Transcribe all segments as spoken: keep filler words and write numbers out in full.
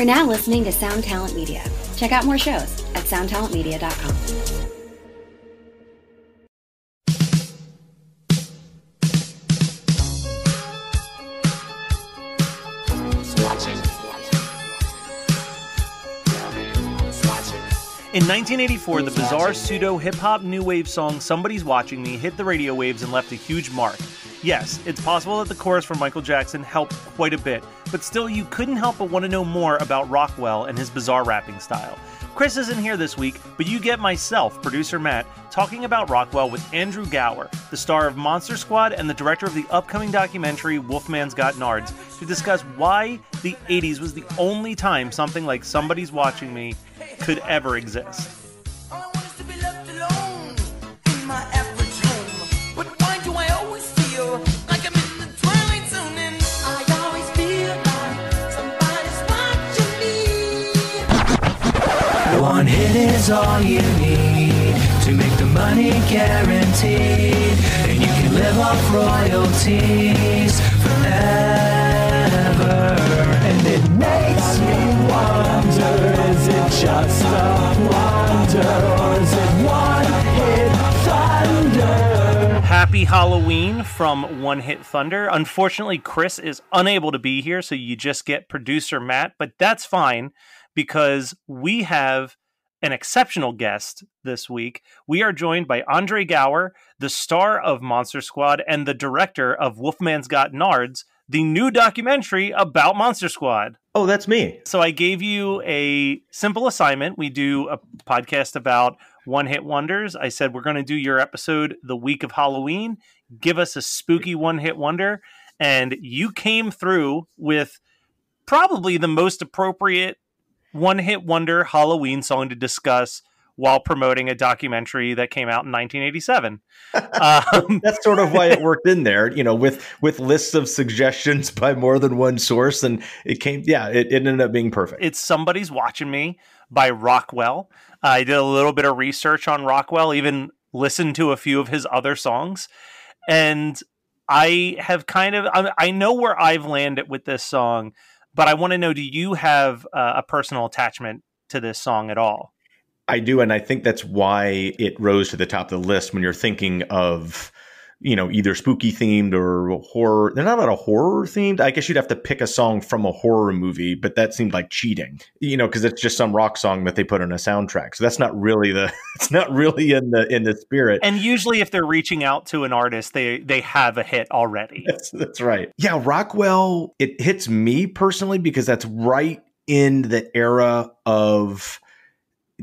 You're now listening to Sound Talent Media. Check out more shows at sound talent media dot com. In nineteen eighty-four, the bizarre pseudo-hip-hop new wave song Somebody's Watching Me hit the radio waves and left a huge mark. Yes, it's possible that the chorus from Michael Jackson helped quite a bit, but still you couldn't help but want to know more about Rockwell and his bizarre rapping style. Chris isn't here this week, but you get myself, producer Matt, talking about Rockwell with Andre Gower, the star of Monster Squad and the director of the upcoming documentary Wolfman's Got Nards, to discuss why the eighties was the only time something like Somebody's Watching Me could ever exist. One hit is all you need to make the money guaranteed, and you can live off royalties forever. And it makes me wonder, is it just a wonder, or is it one hit thunder? Happy Halloween from One Hit Thunder. Unfortunately, Chris is unable to be here, so you just get producer Matt, but that's fine because we have an exceptional guest this week. We are joined by Andre Gower, the star of Monster Squad and the director of Wolfman's Got Nards, the new documentary about Monster Squad. Oh, that's me. So I gave you a simple assignment. We do a podcast about one-hit wonders. I said, we're going to do your episode the week of Halloween. Give us a spooky one-hit wonder. And you came through with probably the most appropriate one-hit wonder Halloween song to discuss while promoting a documentary that came out in nineteen eighty-seven. Um, That's sort of why it worked in there, you know, with with lists of suggestions by more than one source. And it came, yeah, it, it ended up being perfect. It's Somebody's Watching Me by Rockwell. I did a little bit of research on Rockwell, even listened to a few of his other songs. And I have kind of, I, I know where I've landed with this song, but I want to know, do you have uh, a personal attachment to this song at all? I do, and I think that's why it rose to the top of the list when you're thinking of, you know, either spooky themed or horror. They're not about a horror themed. I guess you'd have to pick a song from a horror movie, but that seemed like cheating, you know, because it's just some rock song that they put on a soundtrack. So that's not really the, it's not really in the in the spirit. And usually, if they're reaching out to an artist, they they have a hit already. That's, that's right. Yeah, Rockwell. It hits me personally because that's right in the era of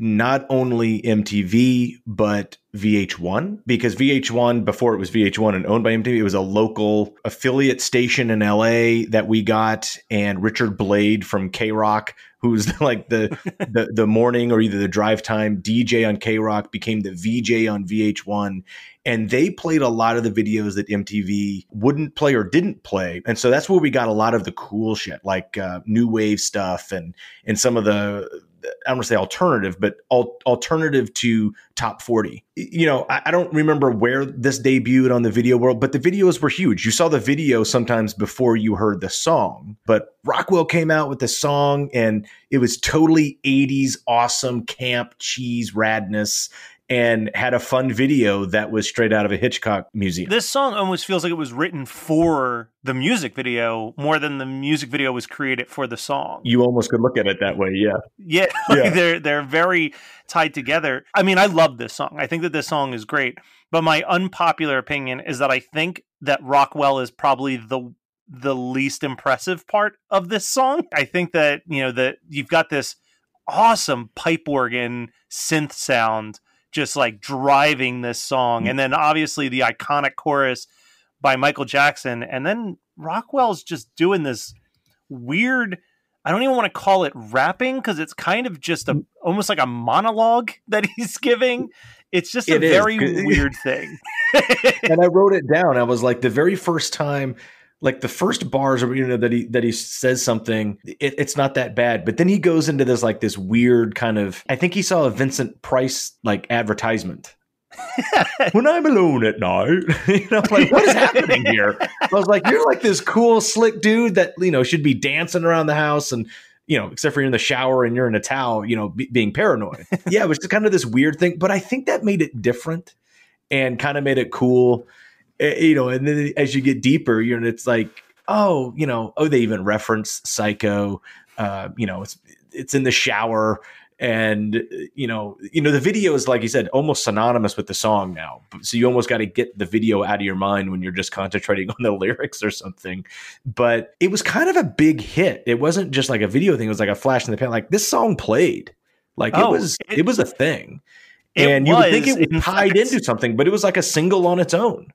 not only M T V, but V H one, because V H one, before it was V H one and owned by M T V, it was a local affiliate station in L A that we got. And Richard Blade from K-Rock, who's like the, the, the morning or either the drive time D J on K-Rock, became the V J on V H one. And they played a lot of the videos that M T V wouldn't play or didn't play. And so that's where we got a lot of the cool shit, like uh, new wave stuff and and some of the, I don't want to say alternative, but al- alternative to top forty. You know, I, I don't remember where this debuted on the video world, but the videos were huge. You saw the video sometimes before you heard the song, but Rockwell came out with the song and it was totally eighties, awesome camp, cheese, radness, and had a fun video that was straight out of a Hitchcock museum. This song almost feels like it was written for the music video more than the music video was created for the song. You almost could look at it that way, yeah. Yeah, like yeah. They're, they're very tied together. I mean, I love this song. I think that this song is great. But my unpopular opinion is that I think that Rockwell is probably the the least impressive part of this song. I think that, you know, that you've got this awesome pipe organ synth sound just like driving this song. And then obviously the iconic chorus by Michael Jackson. And then Rockwell's just doing this weird, I don't even want to call it rapping, because it's kind of just a almost like a monologue that he's giving. It's just it a is. very weird thing. And I wrote it down. I was like, the very first time, like the first bars, you know, that he that he says something, it, it's not that bad. But then he goes into this like this weird kind of, I think he saw a Vincent Price like advertisement. When I'm alone at night, you know, like what is happening here? I was like, you're like this cool, slick dude that, you know, should be dancing around the house and you know, except for you're in the shower and you're in a towel, you know, be, being paranoid. Yeah, it was just kind of this weird thing. But I think that made it different and kind of made it cool, you know. And then as you get deeper, you're and it's like, oh, you know, oh, they even reference Psycho. Uh, you know, it's it's in the shower. And, you know, you know, the video is, like you said, almost synonymous with the song now. So you almost got to get the video out of your mind when you're just concentrating on the lyrics or something. But it was kind of a big hit. It wasn't just like a video thing. It was like a flash in the pan. Like, this song played. Like, oh, it was it, it was a thing. And was, you would think it was tied in into something, but it was like a single on its own.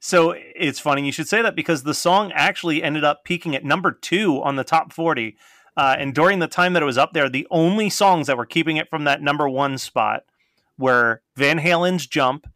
So it's funny you should say that, because the song actually ended up peaking at number two on the top forty. Uh, and during the time that it was up there, the only songs that were keeping it from that number one spot were Van Halen's Jump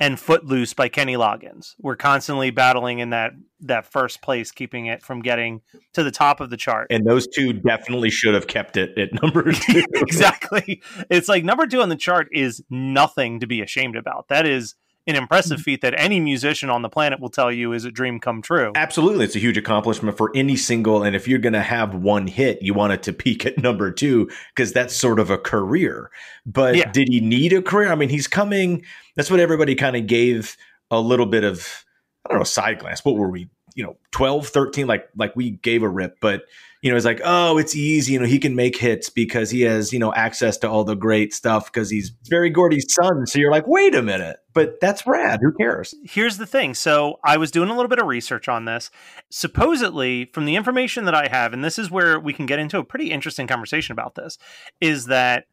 and Footloose by Kenny Loggins. We're constantly battling in that that first place, keeping it from getting to the top of the chart. And those two definitely should have kept it at number two. Exactly. It's like number two on the chart is nothing to be ashamed about. That is an impressive feat that any musician on the planet will tell you is a dream come true. Absolutely. It's a huge accomplishment for any single. And if you're going to have one hit, you want it to peak at number two, because that's sort of a career. But yeah. Did he need a career? I mean, he's coming. That's what everybody kind of gave a little bit of, I don't know, side glance. What were we, you know, twelve, thirteen, like, like we gave a rip, but you know, it's like, oh, it's easy. You know, he can make hits because he has, you know, access to all the great stuff because he's Barry Gordy's son. So you're like, wait a minute, but that's rad. Who cares? Here's the thing. So I was doing a little bit of research on this. Supposedly, from the information that I have, and this is where we can get into a pretty interesting conversation about this, is that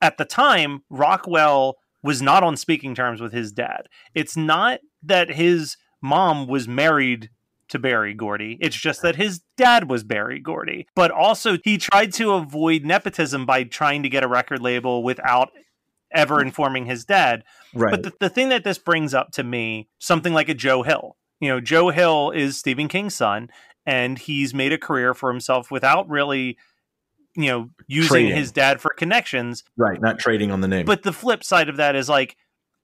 at the time, Rockwell was not on speaking terms with his dad. It's not that his mom was married to Barry Gordy. It's just that his dad was Barry Gordy. But also, he tried to avoid nepotism by trying to get a record label without ever informing his dad. Right. But the, the thing that this brings up to me, something like a Joe Hill. You know, Joe Hill is Stephen King's son, and he's made a career for himself without really, you know, using trading. his dad for connections. Right, not trading on the name. But the flip side of that is, like,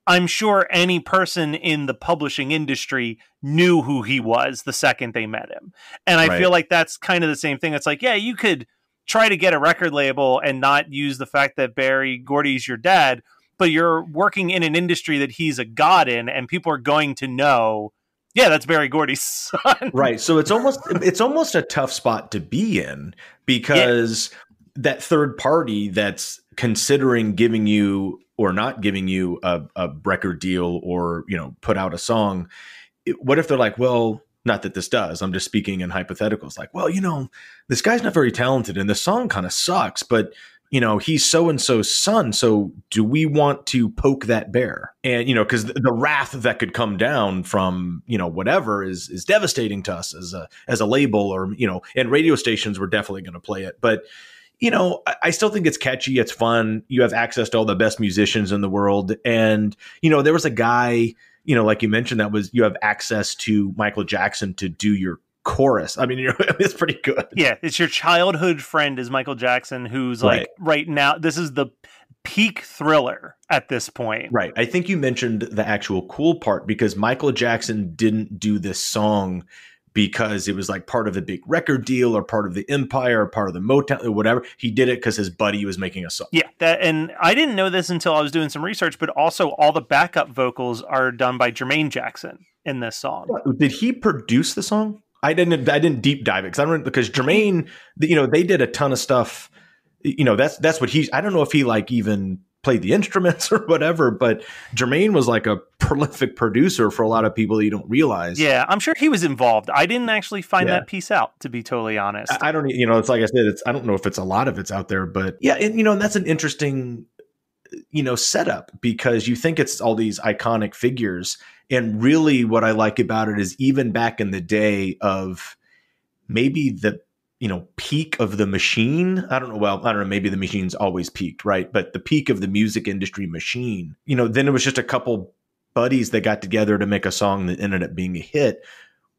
I'm sure any person in the publishing industry knew who he was the second they met him. And I right. feel like that's kind of the same thing. It's like, yeah, you could try to get a record label and not use the fact that Barry Gordy's your dad, but you're working in an industry that he's a god in, and people are going to know, yeah, that's Barry Gordy's son. Right. So it's almost, it's almost a tough spot to be in, because yeah. that third party that's considering giving you or not giving you a, a record deal, or, you know, put out a song. It, what if they're like, well, not that this does, I'm just speaking in hypotheticals, like, well, you know, this guy's not very talented and the song kind of sucks, but, you know, he's so-and-so's son. So do we want to poke that bear? And, you know, cause the, the wrath that could come down from, you know, whatever is, is devastating to us as a, as a label, or, you know, and radio stations were definitely going to play it. But, you know, I still think it's catchy. It's fun. You have access to all the best musicians in the world. And, you know, there was a guy, you know, like you mentioned, that was, you have access to Michael Jackson to do your chorus. I mean, you know, it's pretty good. Yeah. It's your childhood friend is Michael Jackson, who's like right, right now, this is the peak Thriller at this point. Right. I think you mentioned the actual cool part, because Michael Jackson didn't do this song because it was like part of a big record deal or part of the Empire or part of the Motown or whatever. He did it because his buddy was making a song. Yeah. That, and I didn't know this until I was doing some research, but also all the backup vocals are done by Jermaine Jackson in this song. Did he produce the song? I didn't, I didn't deep dive it, because I remember, because Jermaine, you know, they did a ton of stuff. You know, that's, that's what he, I don't know if he like even played the instruments or whatever, but Jermaine was like a prolific producer for a lot of people that you don't realize. Yeah, I'm sure he was involved. I didn't actually find yeah. that piece out, to be totally honest. I, I don't, you know, it's like I said, it's, I don't know if it's a lot of it's out there, but yeah, and you know, and that's an interesting, you know, setup, because you think it's all these iconic figures. And really what I like about it is, even back in the day of maybe the, you know, peak of the machine. I don't know. Well, I don't know. Maybe the machine's always peaked, right? But the peak of the music industry machine, you know, then it was just a couple buddies that got together to make a song that ended up being a hit,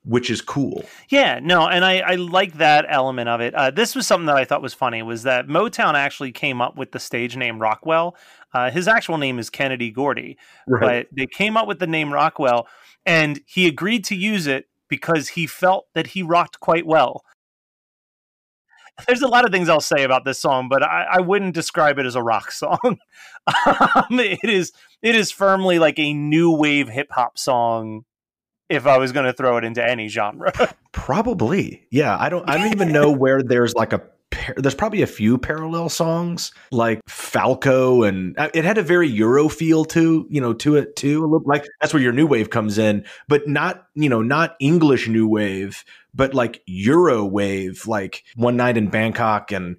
which is cool. Yeah, no. And I, I like that element of it. Uh, this was something that I thought was funny, was that Motown actually came up with the stage name Rockwell. Uh, his actual name is Kennedy Gordy, right. But they came up with the name Rockwell, and he agreed to use it because he felt that he rocked quite well. there's a lot of things I'll say about this song, but I, I wouldn't describe it as a rock song. um, it is it is firmly like a new wave hip hop song. If I was going to throw it into any genre, probably, yeah. I don't. I don't even know where there's like a. There's probably a few parallel songs like Falco, and it had a very Euro feel to, you know, to it too. A little, like that's where your new wave comes in, but not, you know, not English new wave, but like Euro wave, like One Night in Bangkok and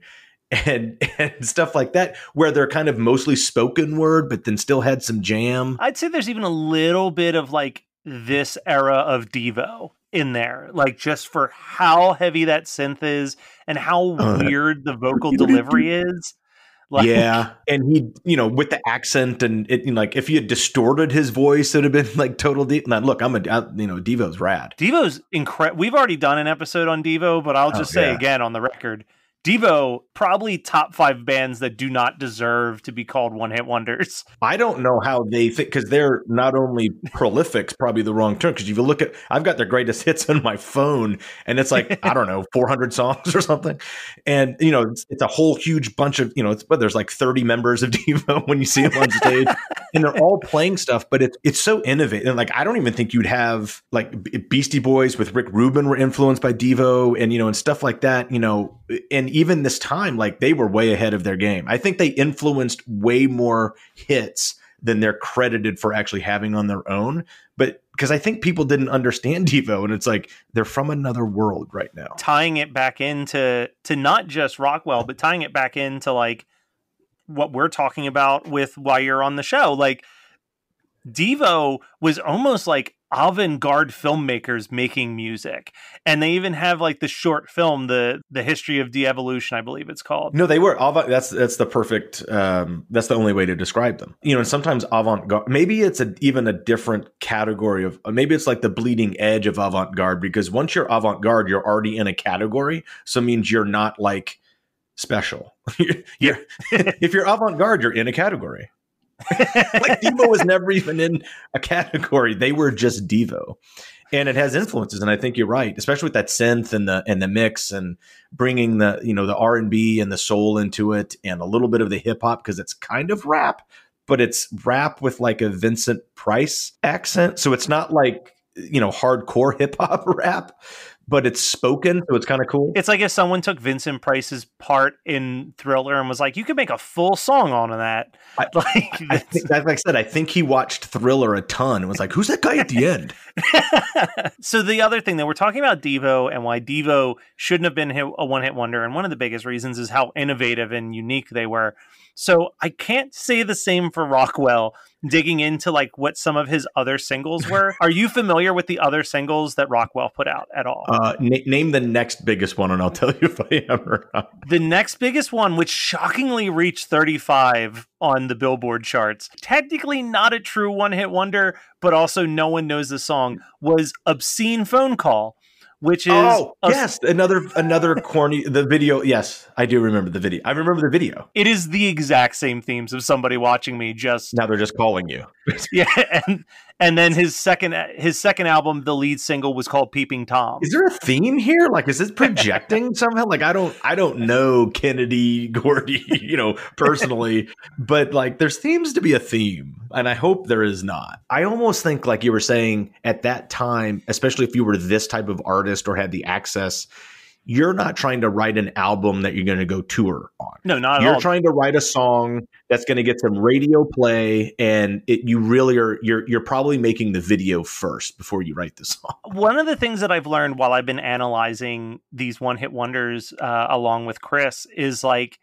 and and stuff like that, where they're kind of mostly spoken word, but then still had some jam. I'd say there's even a little bit of like this era of Devo in there, like just for how heavy that synth is and how uh, weird the vocal delivery is. Like, yeah, and he, you know, with the accent and it, you know, like if he had distorted his voice, it'd have been like total. De now, look, I'm a, I, you know, Devo's rad. Devo's incredible. We've already done an episode on Devo, but I'll just oh, say yeah. again on the record, Devo probably top five bands that do not deserve to be called one hit wonders. I don't know how they think, because they're not only prolific's probably the wrong term, because if you look at, I've got their greatest hits on my phone and it's like I don't know, four hundred songs or something, and you know it's, it's a whole huge bunch of, you know, it's, but there's like thirty members of Devo when you see them on stage and they're all playing stuff, but it's it's so innovative. And like I don't even think you'd have like Beastie Boys with Rick Rubin were influenced by Devo, and you know and stuff like that, you know and even this time, like they were way ahead of their game. I think they influenced way more hits than they're credited for actually having on their own. But because I think people didn't understand Devo, and it's like they're from another world right now. Tying it back into to not just Rockwell, but tying it back into like what we're talking about with why you're on the show. Like Devo was almost like avant-garde filmmakers making music, and they even have like the short film, the the history of de-evolution, I believe it's called. No, they were avant. That's that's the perfect. Um, that's the only way to describe them. You know, and sometimes avant-garde. Maybe it's a, even a different category of. Maybe it's like the bleeding edge of avant-garde, because once you're avant-garde, you're already in a category. So it means you're not like special. you're, if you're avant-garde, you're in a category. Like Devo was never even in a category. They were just Devo, and it has influences. And I think you're right, especially with that synth and the, and the mix and bringing the, you know, the R and B and the soul into it, and a little bit of the hip hop, cause it's kind of rap, but it's rap with like a Vincent Price accent. So it's not like, you know, hardcore hip hop rap, but it's spoken. So it's kind of cool. It's like if someone took Vincent Price's part in Thriller and was like, you could make a full song on that. I, like, I think, like I said, I think he watched Thriller a ton and was like, who's that guy at the end? So the other thing that we're talking about Devo and why Devo shouldn't have been a one hit wonder. And one of the biggest reasons is how innovative and unique they were. So I can't say the same for Rockwell, digging into like what some of his other singles were. Are you familiar with the other singles that Rockwell put out at all? Uh, na name the next biggest one and I'll tell you if I am or not. The next biggest one, which shockingly reached thirty-five on the Billboard charts, technically not a true one-hit wonder, but also no one knows the song, was Obscene Phone Call. Which is oh yes, another another corny the video. Yes, I do remember the video. I remember the video. It is the exact same themes of somebody watching me. Just now, they're just calling you. Yeah, and and then his second his second album, the lead single was called Peeping Tom. Is there a theme here? Like, is this projecting somehow? Like, I don't I don't know Kennedy Gordy, you know, personally, but like, there seems to be a theme, and I hope there is not. I almost think, like you were saying, at that time, especially if you were this type of artist. Or had the access, you're not trying to write an album that you're going to go tour on. No, not at all. You're trying to write a song that's going to get some radio play, and it, you really are. You're you're probably making the video first before you write the song. One of the things that I've learned while I've been analyzing these one hit wonders, uh, along with Chris, is like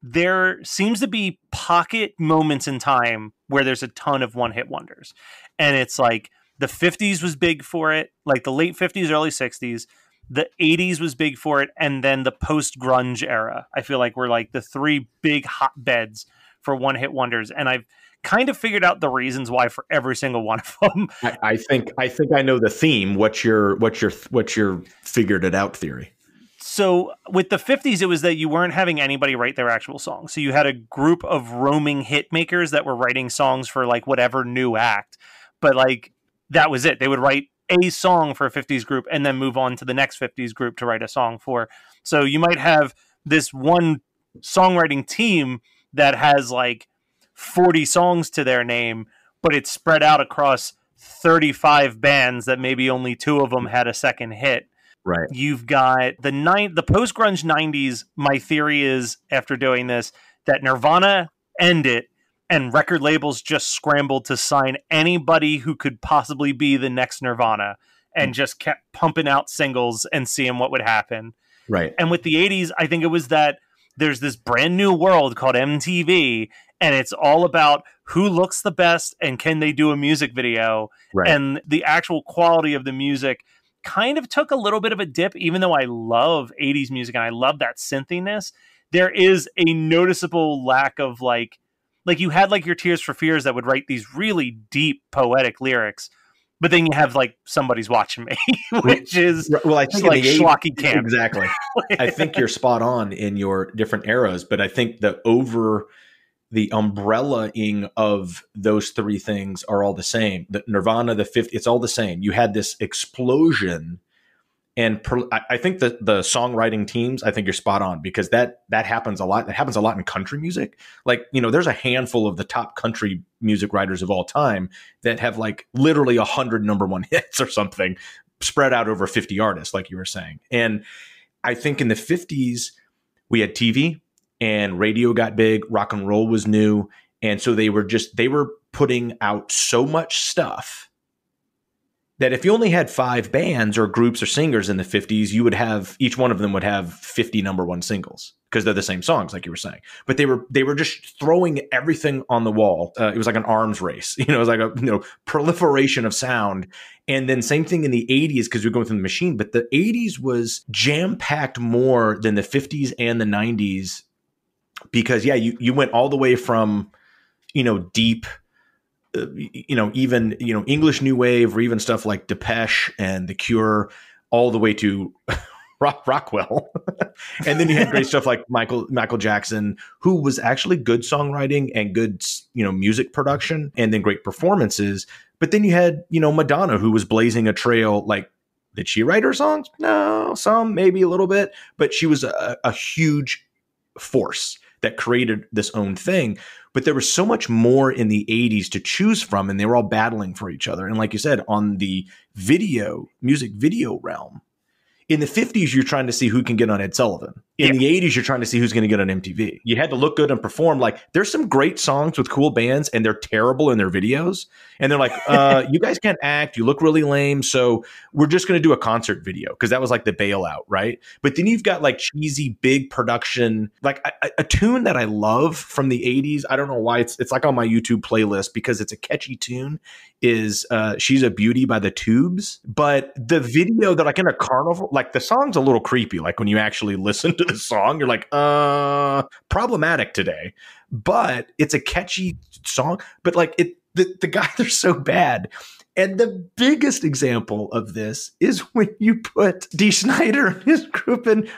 there seems to be pocket moments in time where there's a ton of one hit wonders, and it's like. The fifties was big for it, like the late fifties, early sixties. The eighties was big for it. And then the post-grunge era, I feel like we're like the three big hotbeds for one-hit wonders. And I've kind of figured out the reasons why for every single one of them. I, I think I think I know the theme. What's your, what's your, what's your figured it out theory? So with the fifties, it was that you weren't having anybody write their actual songs. So you had a group of roaming hit makers that were writing songs for like whatever new act. But like... that was it. They would write a song for a fifties group and then move on to the next fifties group to write a song for. So you might have this one songwriting team that has like forty songs to their name, but it's spread out across thirty-five bands that maybe only two of them had a second hit. Right. You've got the ni- the post-grunge nineties. My theory is, after doing this, that Nirvana ended and record labels just scrambled to sign anybody who could possibly be the next Nirvana and mm. just kept pumping out singles and seeing what would happen. Right. And with the eighties, I think it was that there's this brand new world called M T V, and it's all about who looks the best and can they do a music video. Right. And the actual quality of the music kind of took a little bit of a dip, even though I love eighties music and I love that synthiness. There is a noticeable lack of like, like you had like your Tears for Fears that would write these really deep poetic lyrics, but then you have like Somebody's Watching Me, which is well, I think like eighties, schlocky camp. Exactly. I think you're spot on in your different eras, but I think the over the umbrellaing of those three things are all the same. The Nirvana, the fifties, it's all the same. You had this explosion. And per, I think that the songwriting teams, I think you're spot on, because that that happens a lot. That happens a lot in country music. Like, you know, there's a handful of the top country music writers of all time that have like literally a hundred number one hits or something spread out over fifty artists, like you were saying. And I think in the fifties, we had T V and radio got big. Rock and roll was new. And so they were just they were putting out so much stuff that if you only had five bands or groups or singers in the fifties, you would have, each one of them would have fifty number one singles because they're the same songs, like you were saying. But they were they were just throwing everything on the wall. Uh, it was like an arms race, you know, it was like a you know proliferation of sound. And then same thing in the eighties because we're going through the machine. But the eighties was jam packed more than the fifties and the nineties because yeah, you you went all the way from you know deep. Uh, you know, even, you know, English New Wave or even stuff like Depeche and The Cure all the way to rock, Rockwell. And then you had great stuff like Michael Michael Jackson, who was actually good songwriting and good, you know, music production and then great performances. But then you had, you know, Madonna, who was blazing a trail. Like, did she write her songs? No, some, maybe a little bit. But she was a, a huge force that created this own thing. But there was so much more in the eighties to choose from, and they were all battling for each other. And like you said, on the video, music video realm, in the fifties, you're trying to see who can get on Ed Sullivan. In yeah. the eighties, you're trying to see who's going to get on M T V. You had to look good and perform. Like, there's some great songs with cool bands, and they're terrible in their videos. And they're like, uh, you guys can't act. You look really lame. So we're just going to do a concert video because that was like the bailout, right? But then you've got like cheesy, big production, like a, a tune that I love from the eighties. I don't know why. It's it's like on my YouTube playlist because it's a catchy tune. Is uh, She's a Beauty by the Tubes. But the video, that like in a carnival, like the song's a little creepy. Like when you actually listen to the song, you're like, uh, problematic today. But it's a catchy song. But like it, the, the guys are so bad. And the biggest example of this is when you put Dee Snider and his group in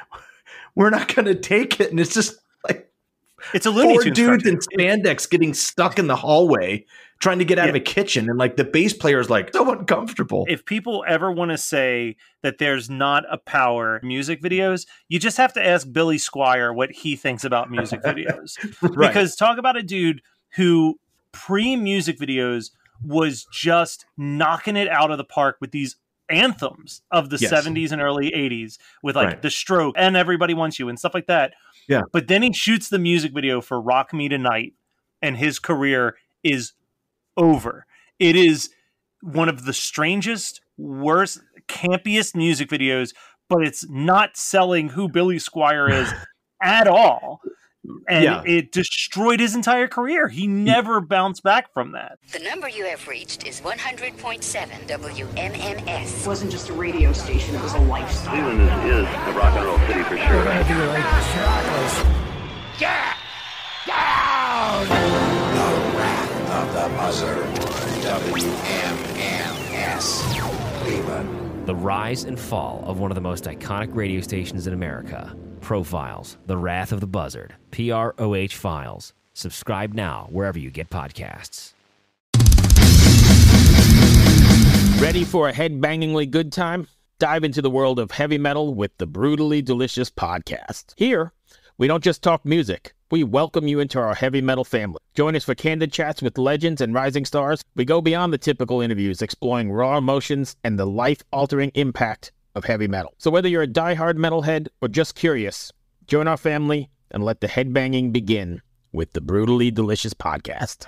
We're Not Gonna Take It. And it's just like it's a four dudes in spandex getting stuck in the hallway trying to get out yeah. of a kitchen. And like the bass player is like so uncomfortable. If people ever want to say that there's not a power music videos, you just have to ask Billy Squier what he thinks about music videos. Right. Because talk about a dude who pre-music videos was just knocking it out of the park with these anthems of the yes. seventies and early eighties with like right. The Stroke and Everybody Wants You and stuff like that. Yeah. But then he shoots the music video for Rock Me Tonight and his career is over. It is one of the strangest, worst, campiest music videos, but it's not selling who Billy Squier is at all. And yeah. it destroyed his entire career. He never bounced back from that. The number you have reached is one hundred point seven W M M S. It wasn't just a radio station, it was a lifestyle. Cleveland is, is the rock and roll city for sure. I do like the Get yeah. down! The Wrath of the Buzzard. W M M S. Cleveland. The rise and fall of one of the most iconic radio stations in America. Profiles, The Wrath of the Buzzard, P R O H Files. Subscribe now wherever you get podcasts. Ready for a head-bangingly good time? dive into the world of heavy metal with the Brutally Delicious podcast. Here, we don't just talk music. We welcome you into our heavy metal family. Join us for candid chats with legends and rising stars. We go beyond the typical interviews, exploring raw emotions and the life-altering impact of heavy metal. So whether you're a diehard metalhead or just curious, join our family and let the headbanging begin with the Brutally Delicious podcast.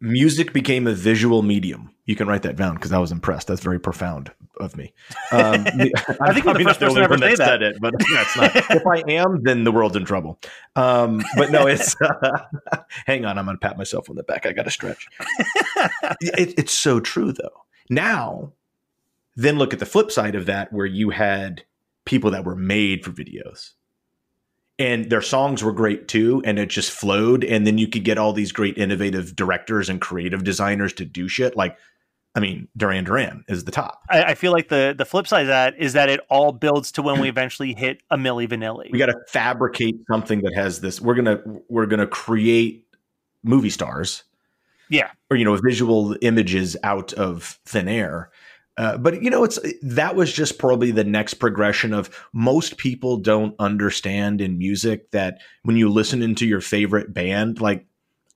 Music became a visual medium. You can write that down because I was impressed. That's very profound of me. Um, I think I'm the first person ever say that. Said it, but that's not. If I am, then the world's in trouble. Um, but no, it's. Uh, hang on, I'm going to pat myself on the back. I got to stretch. it, it's so true, though. Now, then look at the flip side of that, where you had people that were made for videos. And their songs were great too, and it just flowed. And then you could get all these great innovative directors and creative designers to do shit. Like, I mean, Duran Duran is the top. I, I feel like the the flip side of that is that it all builds to when we eventually hit a Milli Vanilli. We got to fabricate something that has this. We're gonna we're gonna create movie stars, yeah, or you know, visual images out of thin air. Uh, but, you know, it's that was just probably the next progression of most people don't understand in music that when you listen into your favorite band, like,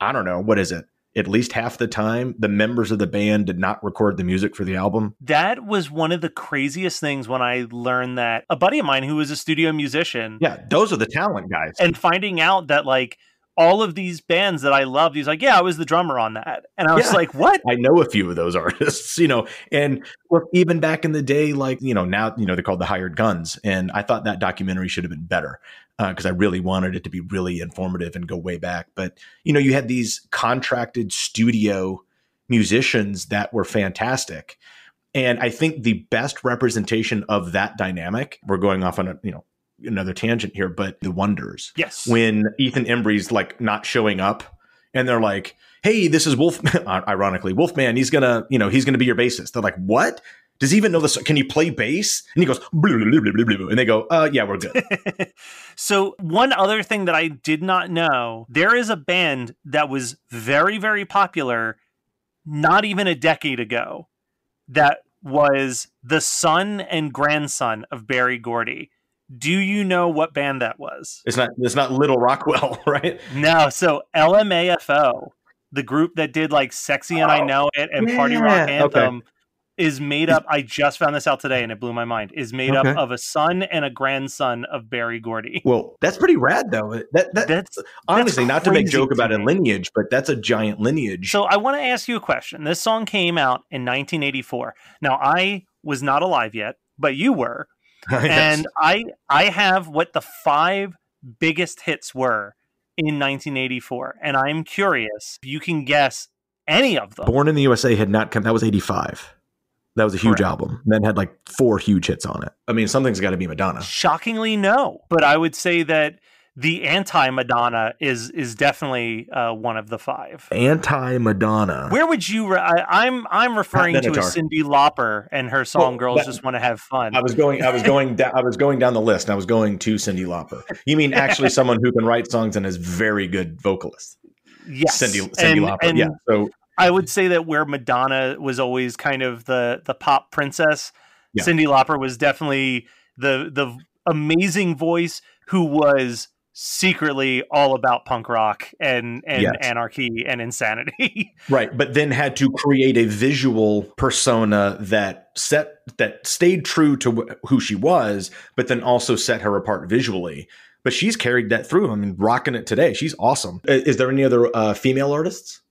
I don't know, what is it? At least half the time, the members of the band did not record the music for the album. That was one of the craziest things when I learned that a buddy of mine who was a studio musician. Yeah, those are the talent guys. And finding out that, like, all of these bands that I loved, he's like, yeah, I was the drummer on that. And I was yeah, like, what? I know a few of those artists, you know, and well, even back in the day, like, you know, now, you know, they're called the hired guns. And I thought that documentary should have been better because uh, I really wanted it to be really informative and go way back. But, you know, you had these contracted studio musicians that were fantastic. And I think the best representation of that dynamic, we're going off on a, you know, another tangent here, but The Wonders. Yes. When Ethan Embry's like not showing up and they're like, hey, this is Wolfman. Ironically, Wolfman, he's going to, you know, he's going to be your bassist. They're like, what? Does he even know this? Can you play bass? And he goes, blah, blah, blah, blah, blah. And they go, uh, yeah, we're good. So one other thing that I did not know, there is a band that was very, very popular not even a decade ago that was the son and grandson of Barry Gordy. Do you know what band that was? It's not it's not Little Rockwell, right? No, so L M A F O, the group that did like Sexy and oh, I Know It and yeah. Party Rock Anthem, okay. is made up, I just found this out today and it blew my mind, is made okay. up of a son and a grandson of Barry Gordy. Well, that's pretty rad though. That, that That's honestly, that's not to make joke about a lineage, but that's a giant lineage. So I want to ask you a question. This song came out in nineteen eighty-four. Now, I was not alive yet, but you were. And I I have what the five biggest hits were in nineteen eighty-four. And I'm curious if you can guess any of them. Born in the U S A had not come. That was eighty-five. That was a huge Correct. album. And then had like four huge hits on it. I mean, something's got to be Madonna. Shockingly, no. But I would say that the anti-Madonna is is definitely uh, one of the five. Anti-Madonna. Where would you? Re- I, I'm I'm referring to a Cindy Lauper and her song well, "Girls that, Just Want to Have Fun." I was going. I was going. da- I was going down the list. And I was going to Cindy Lauper. You mean actually someone who can write songs and is very good vocalist? Yes, Cindy Cindy and, Lauper. And yeah. So I would say that where Madonna was always kind of the the pop princess, yeah. Cindy Lauper was definitely the the amazing voice who was secretly all about punk rock and and yes. anarchy and insanity. Right. But then had to create a visual persona that set that stayed true to wh- who she was, but then also set her apart visually. But she's carried that through. I mean, rocking it today. She's awesome. Is, is there any other uh, female artists?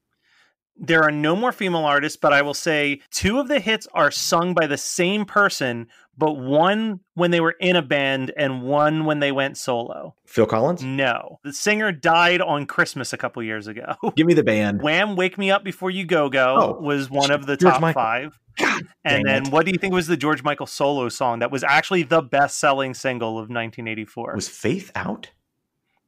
There are no more female artists, but I will say two of the hits are sung by the same person, but one when they were in a band and one when they went solo. Phil Collins? No. The singer died on Christmas a couple years ago. Give me the band. Wham! Wake Me Up Before You Go Go oh, was one of the George top Michael. five. God, and then it. What do you think was the George Michael solo song that was actually the best-selling single of nineteen eighty-four? Was Faith out?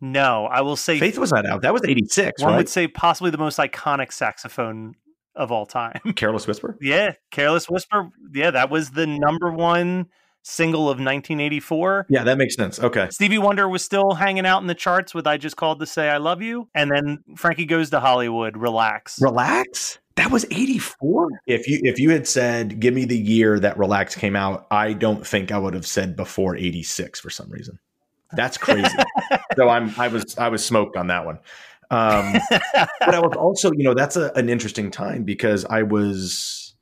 No, I will say Faith was not out. That was eighty-six. One right? would say possibly the most iconic saxophone of all time. Careless Whisper? Yeah, Careless Whisper. Yeah, that was the number one single of nineteen eighty-four. Yeah, that makes sense. Okay. Stevie Wonder was still hanging out in the charts with I Just Called to Say I Love You. And then Frankie Goes to Hollywood, Relax. Relax? That was eighty-four. If you if you had said, give me the year that Relax came out, I don't think I would have said before eighty-six for some reason. That's crazy. So I'm I was I was smoked on that one. Um, but I was also, you know, that's a, an interesting time because I was,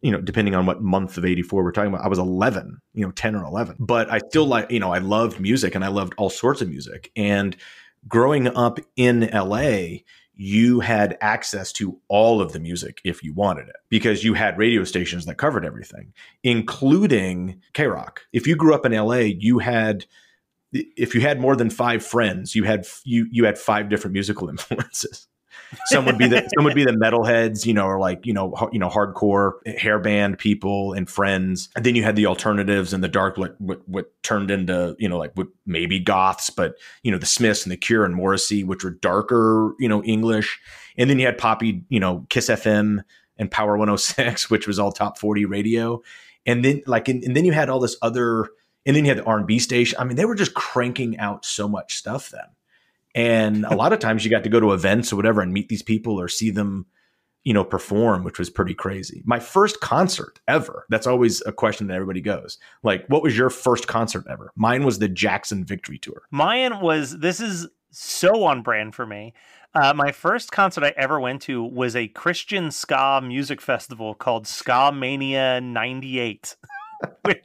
you know, depending on what month of eighty-four we're talking about, I was eleven, you know, ten or eleven. But I still like, you know, I loved music and I loved all sorts of music. And growing up in L A, you had access to all of the music if you wanted it because you had radio stations that covered everything, including K-Rock. If you grew up in L A, you had, if you had more than five friends, you had, you, you had five different musical influences. Some would be the, some would be the metalheads, you know, or like, you know, you know, hardcore hair band people and friends. And then you had the alternatives and the dark, what, what, what turned into, you know, like what maybe goths, but you know, the Smiths and the Cure and Morrissey, which were darker, you know, English. And then you had Poppy, you know, Kiss F M and Power one oh six, which was all top forty radio. And then like, and, and then you had all this other, and then you had the R and B station. I mean, they were just cranking out so much stuff then. And a lot of times you got to go to events or whatever and meet these people or see them, you know, perform, which was pretty crazy. My first concert ever. That's always a question that everybody goes. Like, what was your first concert ever? Mine was the Jackson Victory Tour. Mine was, this is so on brand for me. Uh, my first concert I ever went to was a Christian ska music festival called Ska Mania ninety-eight. Which,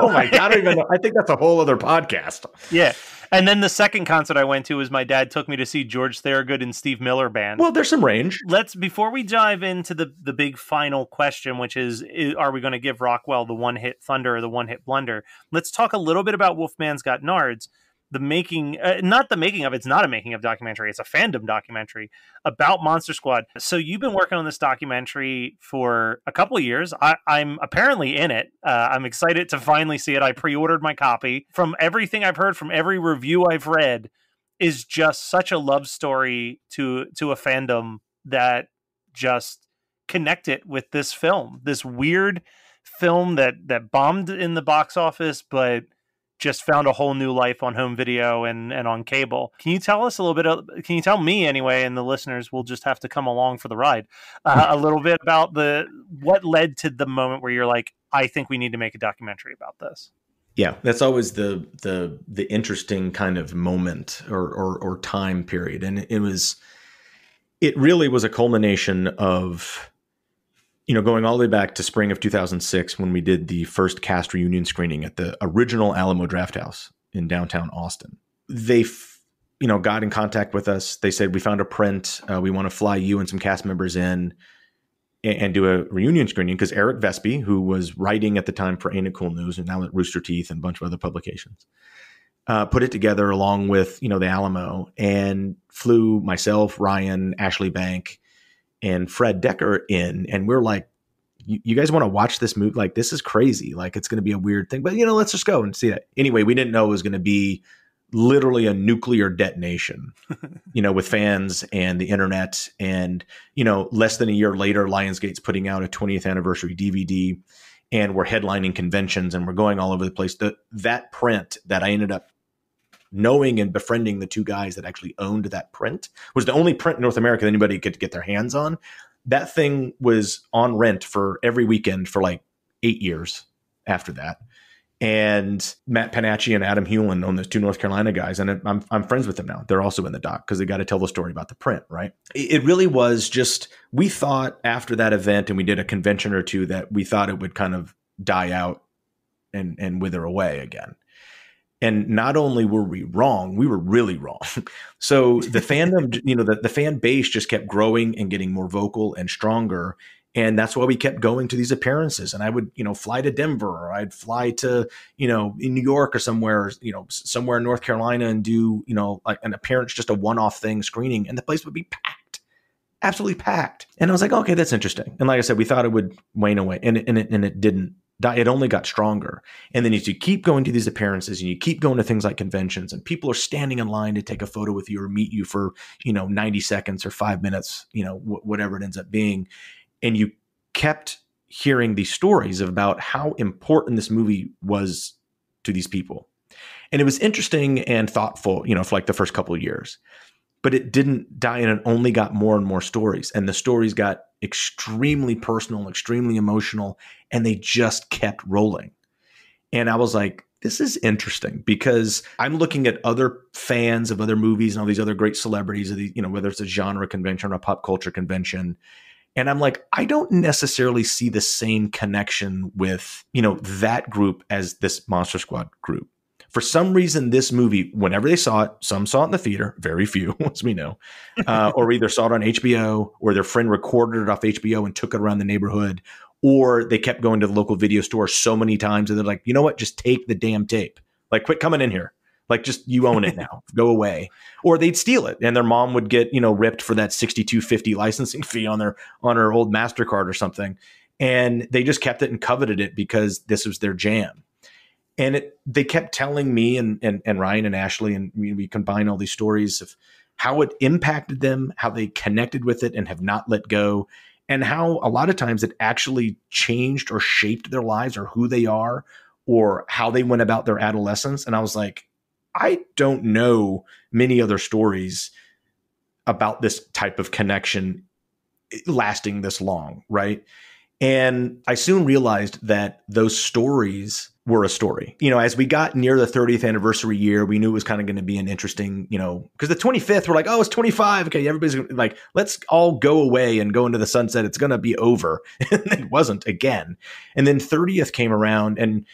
oh my god, I don't even know. I think that's a whole other podcast. Yeah. And then the second concert I went to was my dad took me to see George Thorogood and Steve Miller Band. Well, there's some range. Let's, before we dive into the the big final question, which is, is are we going to give Rockwell the one hit thunder or the one hit blunder, let's talk a little bit about Wolfman's Got Nards, the making, uh, not the making of, it's not a making of documentary, it's a fandom documentary about Monster Squad. So you've been working on this documentary for a couple of years. I, I'm apparently in it. Uh, I'm excited to finally see it. I pre-ordered my copy. From everything I've heard, from every review I've read, is just such a love story to, to a fandom that just connected with this film, this weird film that, that bombed in the box office, but just found a whole new life on home video and, and on cable. Can you tell us a little bit of, can you tell me anyway, and the listeners will just have to come along for the ride, uh, a little bit about the, what led to the moment where you're like, I think we need to make a documentary about this. Yeah, that's always the, the, the interesting kind of moment or, or, or time period. And it was, it really was a culmination of, you know, going all the way back to spring of two thousand six when we did the first cast reunion screening at the original Alamo Drafthouse in downtown Austin. They, f- you know, got in contact with us. They said, we found a print. Uh, we want to fly you and some cast members in and, and do a reunion screening, because Eric Vespy, who was writing at the time for Ain't It Cool News and now at Rooster Teeth and a bunch of other publications, uh, put it together along with, you know, the Alamo, and flew myself, Ryan, Ashley Bank, and Fred Decker in, and we're like, you guys want to watch this movie? Like, this is crazy. Like, it's going to be a weird thing, but you know, let's just go and see that. Anyway, we didn't know it was going to be literally a nuclear detonation, you know, with fans and the internet. And, you know, less than a year later, Lionsgate's putting out a twentieth anniversary D V D, and we're headlining conventions and we're going all over the place. The, that print that I ended up knowing and befriending the two guys that actually owned that print, was the only print in North America that anybody could get their hands on. That thing was on rent for every weekend for like eight years after that. And Matt Panacci and Adam Hewlin own those two North Carolina guys. And I'm, I'm friends with them now. They're also in the doc because they got to tell the story about the print, right? It really was just, we thought after that event, and we did a convention or two, that we thought it would kind of die out and, and wither away again. And not only were we wrong, we were really wrong. So the fandom, you know, the, the fan base just kept growing and getting more vocal and stronger. And that's why we kept going to these appearances. And I would, you know, fly to Denver, or I'd fly to, you know, in New York or somewhere, you know, somewhere in North Carolina, and do, you know, like an appearance, just a one-off thing screening. And the place would be packed, absolutely packed. And I was like, okay, that's interesting. And like I said, we thought it would wane away, and and it, and it didn't. It only got stronger. And then as you keep going to these appearances and you keep going to things like conventions, and people are standing in line to take a photo with you or meet you for, you know, ninety seconds or five minutes, you know, wh- whatever it ends up being. And you kept hearing these stories about how important this movie was to these people. And it was interesting and thoughtful, you know, for like the first couple of years. but it didn't die, and it only got more and more stories. And the stories got extremely personal, extremely emotional, and they just kept rolling. And I was like, this is interesting, because I'm looking at other fans of other movies and all these other great celebrities, of the, you know, whether it's a genre convention or a pop culture convention. And I'm like, I don't necessarily see the same connection with, you know, that group as this Monster Squad group. For some reason, this movie, whenever they saw it, some saw it in the theater, very few, as we know, uh, or either saw it on H B O, or their friend recorded it off H B O and took it around the neighborhood, or they kept going to the local video store so many times and they're like, you know what, just take the damn tape. Like, quit coming in here. Like, just, you own it now. Go away. Or they'd steal it, and their mom would get, you know, ripped for that sixty-two fifty licensing fee on their on her old MasterCard or something. And they just kept it and coveted it because this was their jam. And it, they kept telling me and, and, and Ryan and Ashley, and we, we combine all these stories of how it impacted them, how they connected with it and have not let go, and how a lot of times it actually changed or shaped their lives or who they are or how they went about their adolescence. And I was like, I don't know many other stories about this type of connection lasting this long, right? And I soon realized that those stories were a story. You know, as we got near the thirtieth anniversary year, we knew it was kind of going to be an interesting, you know, because the twenty-fifth, we're like, oh, it's twenty-five. Okay, everybody's gonna, like, let's all go away and go into the sunset. It's going to be over. And it wasn't again. And then thirtieth came around, and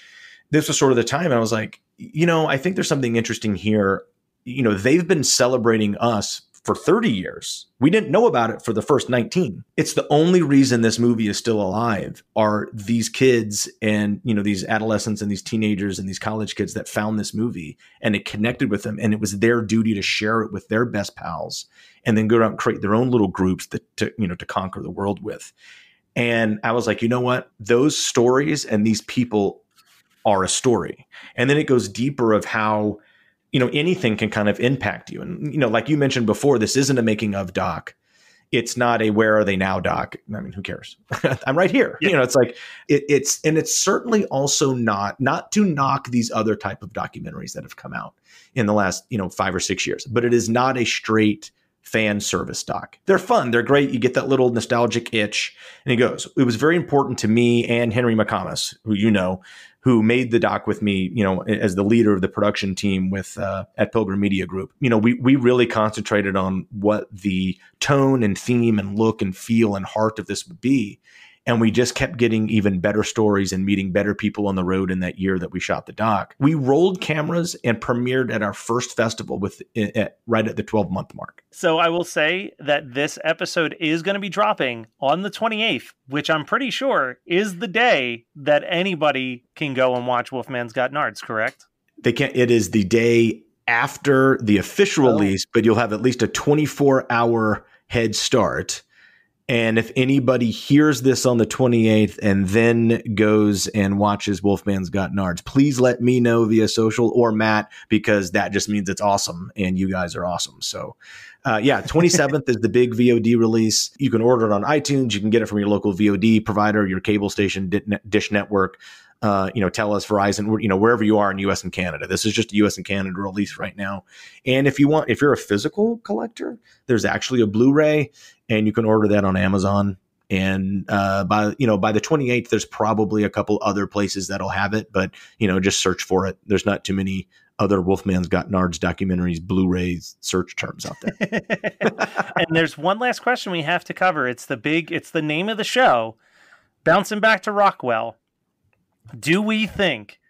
this was sort of the time I was like, you know, I think there's something interesting here. You know, they've been celebrating us for thirty years. We didn't know about it for the first nineteen. It's the only reason this movie is still alive are these kids and, you know, these adolescents and these teenagers and these college kids that found this movie, and it connected with them, and it was their duty to share it with their best pals and then go out and create their own little groups that, to, you know, to conquer the world with. And I was like, you know what? Those stories and these people are a story. And then it goes deeper of how, you know, anything can kind of impact you. And, you know, like you mentioned before, this isn't a making of doc. It's not a, where are they now doc? I mean, who cares? I'm right here. Yeah. You know, it's like, it, it's, and it's certainly also not, not to knock these other type of documentaries that have come out in the last, you know, five or six years, but it is not a straight fan service doc. They're fun. They're great. You get that little nostalgic itch, and it goes. It was very important to me and Henry McComas, who, you know, who made the doc with me, you know, as the leader of the production team with uh, at Pilgrim Media Group. You know, we we really concentrated on what the tone and theme and look and feel and heart of this would be. And we just kept getting even better stories and meeting better people on the road in that year that we shot the doc. We rolled cameras and premiered at our first festival with at, right at the twelve-month mark. So I will say that this episode is going to be dropping on the twenty-eighth, which I'm pretty sure is the day that anybody can go and watch Wolfman's Got Nards, correct? They can't. It is the day after the official oh. release, but you'll have at least a twenty-four hour head start. And if anybody hears this on the twenty-eighth and then goes and watches Wolfman's Got Nards, please let me know via social or Matt, because that just means it's awesome and you guys are awesome. So, uh, yeah, twenty-seventh is the big V O D release. You can order it on iTunes. You can get it from your local V O D provider, your cable station, Dish Network, uh, you know, Telus, Verizon, you know, wherever you are in U S and Canada. This is just a U S and Canada release right now. And if you want, if you're a physical collector, there's actually a Blu-ray. And you can order that on Amazon. And uh, by, you know, by the twenty-eighth, there's probably a couple other places that'll have it. But, you know, just search for it. There's not too many other Wolfman's Got Nards documentaries, Blu-rays, search terms out there. And there's one last question we have to cover. It's the big, it's the name of the show. Bouncing back to Rockwell. Do we think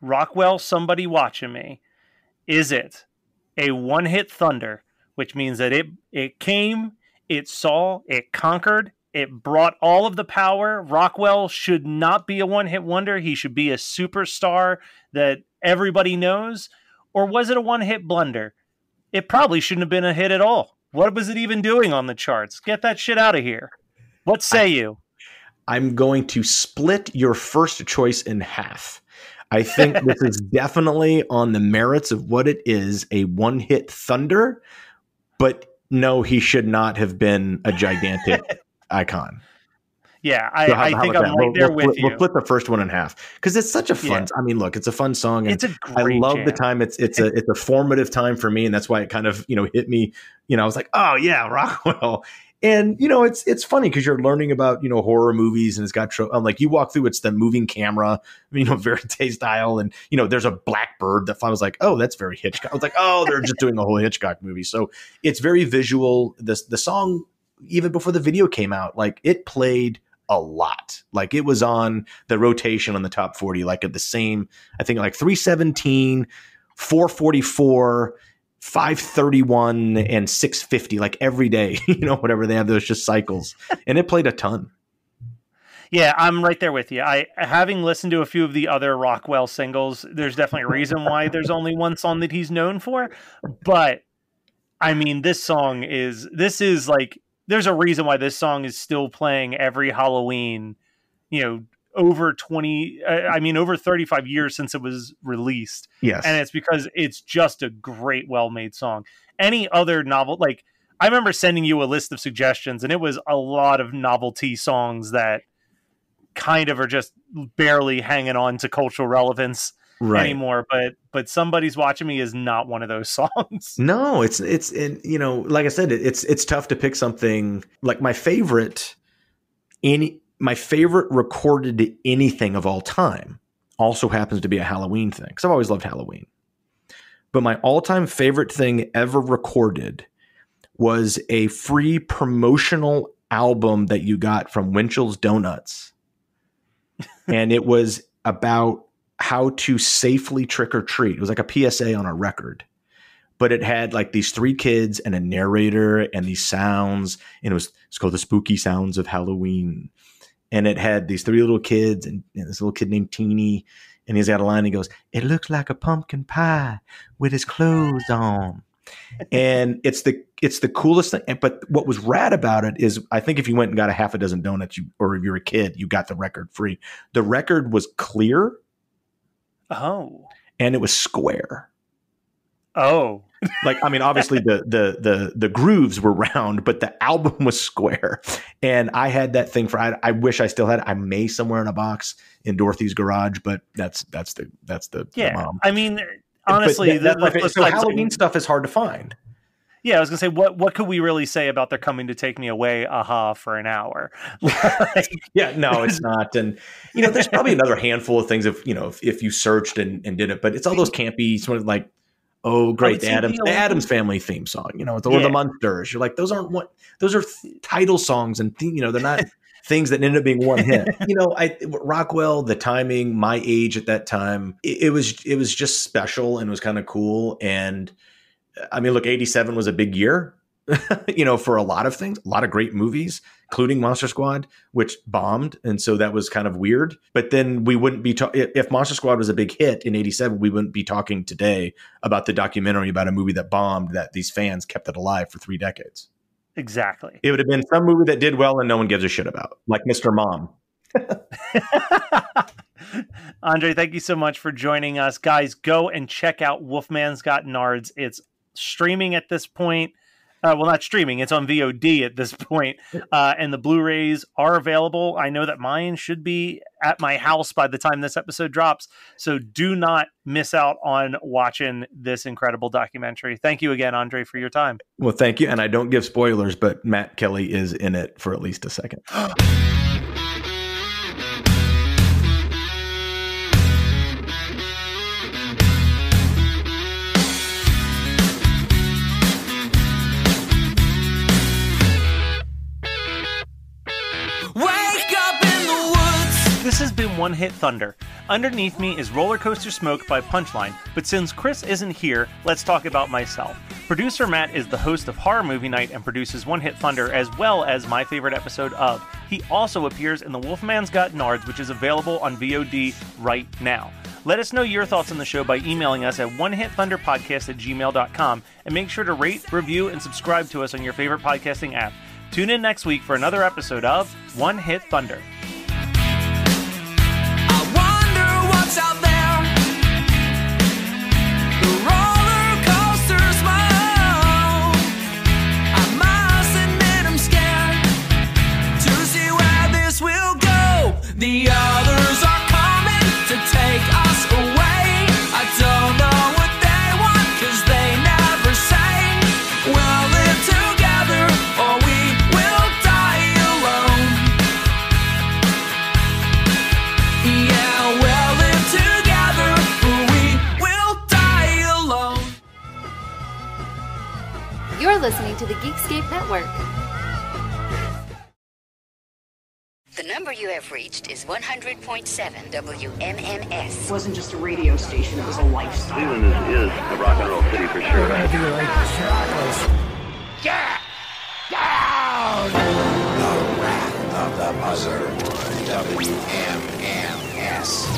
Rockwell, Somebody Watching Me, is it a One Hit Thunder, which means that it it came... It saw, it conquered, it brought all of the power. Rockwell should not be a one-hit wonder. He should be a superstar that everybody knows. Or was it a one-hit blunder? It probably shouldn't have been a hit at all. What was it even doing on the charts? Get that shit out of here. What say I, you? I'm going to split your first choice in half. I think this is definitely on the merits of what it is, a one-hit thunder, but... No, he should not have been a gigantic icon. Yeah, I, so how, I how think I'm right we'll, there we'll, with we'll you. We'll split the first one in half because it's such a fun. Yeah. I mean, look, it's a fun song. And it's a great I love jam. the time. It's it's a it's a formative time for me, and that's why it kind of you know hit me. You know, I was like, oh yeah, Rockwell. And you know, it's it's funny because you're learning about you know horror movies, and it's got tro- like you walk through, it's the moving camera, you know, verite style, and you know, there's a blackbird that flies. I was like, oh, that's very Hitchcock. I was like, oh, they're just doing a whole Hitchcock movie. So it's very visual. This the song, even before the video came out, like it played a lot. Like it was on the rotation on the top forty, like at the same, I think like three seventeen, four forty-four, five thirty-one, and six fifty, like every day, you know, whatever they have, those just cycles. And it played a ton. Yeah, I'm right there with you. I, having listened to a few of the other Rockwell singles, there's definitely a reason why there's only one song that he's known for. But I mean, this song is, this is like, there's a reason why this song is still playing every Halloween, you know, over twenty, I mean, over thirty-five years since it was released. Yes. And it's because it's just a great, well-made song. Any other novel, like I remember sending you a list of suggestions and it was a lot of novelty songs that kind of are just barely hanging on to cultural relevance. Right. Anymore, but but Somebody's Watching Me is not one of those songs. No, it's it's it, you know, like I said, it, it's it's tough to pick something. Like my favorite any my favorite recorded anything of all time also happens to be a Halloween thing because I've always loved Halloween. But my all-time favorite thing ever recorded was a free promotional album that you got from Winchell's Donuts, and it was about how to safely trick or treat. It was like a P S A on a record, but it had like these three kids and a narrator and these sounds, and it was it's called The Spooky Sounds of Halloween. And it had these three little kids and, and this little kid named Teeny, and he's got a line. He goes, "It looks like a pumpkin pie with his clothes on," and it's the it's the coolest thing. But what was rad about it is, I think if you went and got a half a dozen donuts, you or if you're a kid, you got the record free. The record was clear. Oh, and it was square. Oh, like I mean, obviously the the the the grooves were round, but the album was square. And I had that thing for I, I wish I still had it. I may somewhere in a box in Dorothy's garage, but that's that's the that's the yeah. The mom. I mean, honestly, that, that, that, so like Halloween stuff is hard to find. Yeah, I was gonna say, what what could we really say about their coming to take me away? Aha, for an hour. Like, yeah, no, it's not. And you know, there's probably another handful of things if you know if, if you searched and, and did it, but it's all those campy sort of like, oh great, the Adams the Adams Family theme song, you know, it's all yeah. the Munsters. You're like, those aren't what those are th- title songs, and th- you know they're not things that ended up being one hit. You know, I Rockwell, the timing, my age at that time, it, it was it was just special and was kind of cool. And I mean, look, eighty-seven was a big year, you know, for a lot of things, a lot of great movies, including Monster Squad, which bombed. And so that was kind of weird. But then we wouldn't be ta- if Monster Squad was a big hit in eighty-seven, we wouldn't be talking today about the documentary about a movie that bombed, that these fans kept it alive for three decades. Exactly. It would have been some movie that did well and no one gives a shit about, like Mister Mom. Andre, thank you so much for joining us. Guys, go and check out Wolfman's Got Nards. It's streaming at this point. Uh, well, not streaming. It's on V O D at this point. Uh, and the Blu-rays are available. I know that mine should be at my house by the time this episode drops. So do not miss out on watching this incredible documentary. Thank you again, Andre, for your time. Well, thank you. And I don't give spoilers, but Matt Kelly is in it for at least a second. This has been One Hit Thunder. Underneath me is Roller Coaster Smoke by Punchline, but since Chris isn't here, let's talk about myself. Producer Matt is the host of Horror Movie Night and produces One Hit Thunder as well as my favorite episode of. He also appears in The Wolfman's Got Nards, which is available on V O D right now. Let us know your thoughts on the show by emailing us at onehitthunderpodcast at gmail dot com, and make sure to rate, review, and subscribe to us on your favorite podcasting app. Tune in next week for another episode of One Hit Thunder. Out there, the roller coaster smile. I'm miles and I'm scared to see where this will. You're listening to the Geekscape Network. The number you have reached is one hundred point seven W M M S. It wasn't just a radio station, it was a lifestyle. Cleveland is, is a rock and roll city for sure. Right? Like yeah! Down! The Wrath of the Buzzard. W M M S.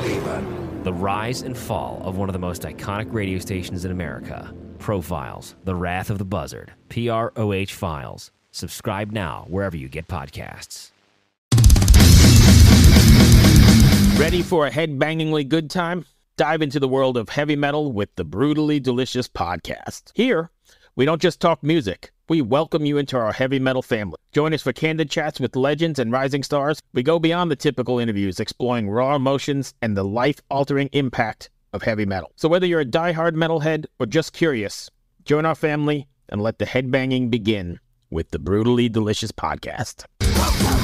Cleveland. The rise and fall of one of the most iconic radio stations in America. Profiles. The Wrath of the Buzzard. P R O H Files. Subscribe now wherever you get podcasts. Ready for a head-bangingly good time? Dive into the world of heavy metal with the Brutally Delicious Podcast. Here, we don't just talk music. We welcome you into our heavy metal family. Join us for candid chats with legends and rising stars. We go beyond the typical interviews, exploring raw emotions and the life-altering impact of heavy metal. So whether you're a die-hard metalhead or just curious, join our family and let the headbanging begin with the Brutally Delicious Podcast.